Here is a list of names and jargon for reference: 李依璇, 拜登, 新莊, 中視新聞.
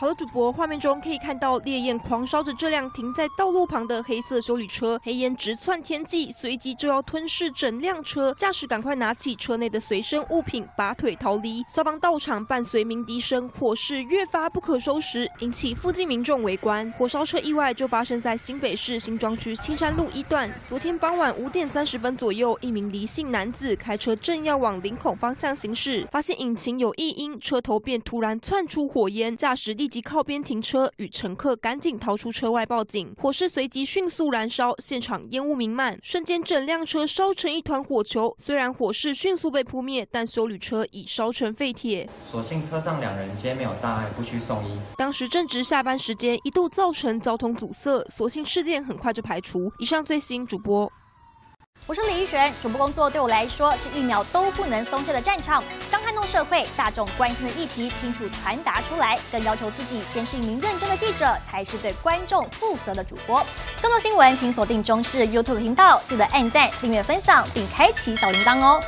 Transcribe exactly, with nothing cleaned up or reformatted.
好多主播画面中可以看到烈焰狂烧着这辆停在道路旁的黑色修理车，黑烟直窜天际，随即就要吞噬整辆车。驾驶赶快拿起车内的随身物品，拔腿逃离。消防到场，伴随鸣笛声，火势越发不可收拾，引起附近民众围观。火烧车意外就发生在新北市新庄区青山路一段。昨天傍晚五点三十分左右，一名黎姓男子开车正要往林口方向行驶，发现引擎有异音，车头便突然窜出火焰，驾驶立即靠边停车，与乘客赶紧逃出车外报警。火势随即迅速燃烧，现场烟雾弥漫，瞬间整辆车烧成一团火球。虽然火势迅速被扑灭，但休旅车已烧成废铁。所幸车上两人皆没有大碍，不需送医。当时正值下班时间，一度造成交通阻塞，所幸事件很快就排除。以上最新主播。 我是李依璇，主播工作对我来说是一秒都不能松懈的战场，将撼动社会大众关心的议题清楚传达出来，更要求自己先是一名认真的记者，才是对观众负责的主播。更多新闻请锁定中视 YouTube 频道，记得按赞、订阅、分享，并开启小铃铛哦。